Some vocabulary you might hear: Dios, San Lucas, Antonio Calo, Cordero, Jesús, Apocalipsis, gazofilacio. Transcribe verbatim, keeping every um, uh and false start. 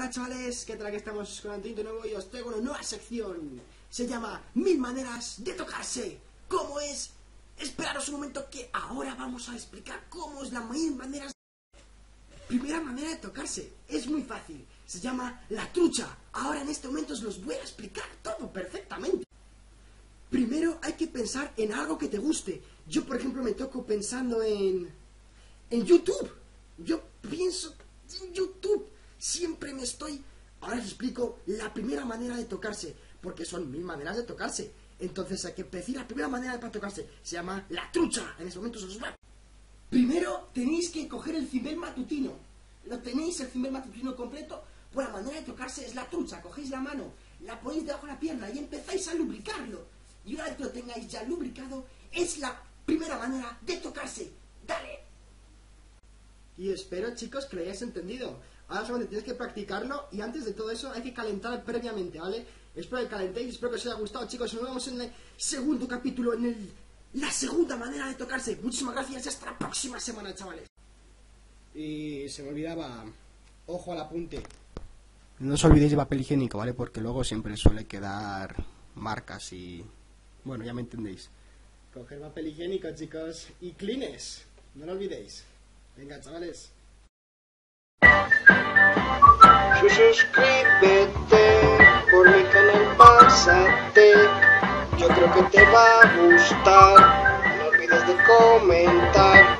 Hola chavales, ¿qué tal? Aquí estamos con Antonio de nuevo y os traigo una nueva sección. Se llama Mil maneras de tocarse. ¿Cómo es? Esperaros un momento que ahora vamos a explicar cómo es la mil maneras. Primera manera de tocarse, es muy fácil. Se llama la trucha. Ahora en este momento os los voy a explicar todo perfectamente. Primero hay que pensar en algo que te guste. Yo por ejemplo me toco pensando en... en YouTube. Yo pienso en YouTube. Siempre me estoy... Ahora os explico la primera manera de tocarse, porque son mil maneras de tocarse. Entonces hay que decir la primera manera para tocarse. Se llama la trucha. En este momento se os va. Primero tenéis que coger el cimbel matutino. Lo tenéis, el cimbel matutino completo. Pues la manera de tocarse es la trucha. Cogéis la mano, la ponéis debajo de la pierna y empezáis a lubricarlo. Y una vez que lo tengáis ya lubricado, es la primera manera de tocarse. ¡Dale! Y espero, chicos, que lo hayáis entendido. Ahora solamente tienes que practicarlo y antes de todo eso hay que calentar previamente, ¿vale? Espero que calentéis, espero que os haya gustado, chicos. Nos vemos en el segundo capítulo, en el, la segunda manera de tocarse. Muchísimas gracias y hasta la próxima semana, chavales. Y se me olvidaba, ojo al apunte. No os olvidéis de papel higiénico, ¿vale? Porque luego siempre suele quedar marcas y... Bueno, ya me entendéis. Coger papel higiénico, chicos, y clines. No lo olvidéis. Venga, chavales. Suscríbete por mi canal, pásate, yo creo que te va a gustar, no olvides de comentar.